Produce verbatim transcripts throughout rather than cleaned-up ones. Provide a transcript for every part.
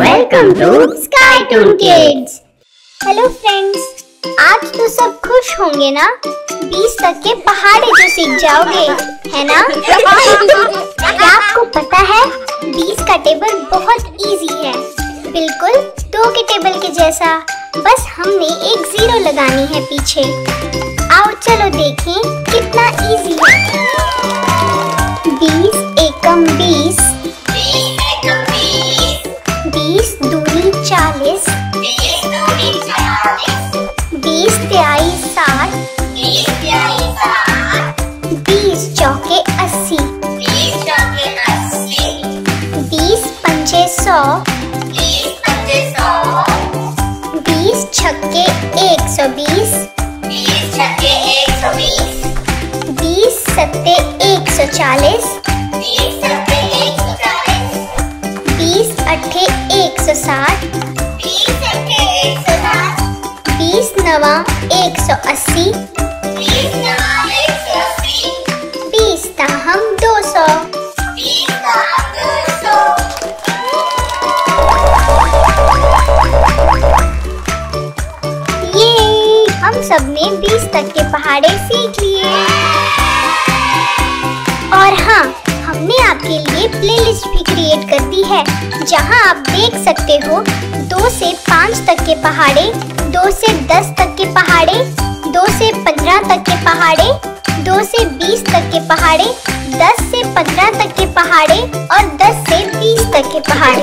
Welcome to Skytoon kids. Hello friends, आज तो सब खुश होंगे ना? बीस तक के पहाड़े जो सीख जाओगे, है ना? क्या आपको पता है बीस का टेबल बहुत इजी है, बिल्कुल दो के टेबल के जैसा। बस हमने एक जीरो लगानी है पीछे। आओ चलो देखें कितना इजी है। बीस एकम बीस, बीस दूनी चालीस, बीस त्याई साठ, बीस चौके अस्सी, बीस पंचे सौ, बीस छक्के एक सौ बीस, बीस सत्ते एक सौ चालीस, बीस अट्ठे एक सौ साठ, बीस नवा एक सौ अस्सी, बीस ताहम दो सौ। ये हम सब ने बीस तक के पहाड़े सीख लिए। और हाँ, हमने आपके लिए प्लेलिस्ट भी क्रिएट कर दी है, जहां आप देख सकते हो दो से पाँच तक के पहाड़े, दो से दस तक के पहाड़े, दो से पंद्रह तक के पहाड़े, दो से बीस तक के पहाड़े, दस से पंद्रह तक के पहाड़े और दस से बीस तक के पहाड़े।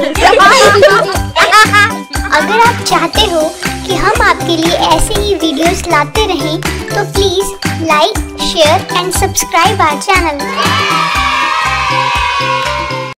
अगर आप चाहते हो कि हम आपके लिए ऐसे ही वीडियोस लाते रहें, तो please like, share and subscribe our channel.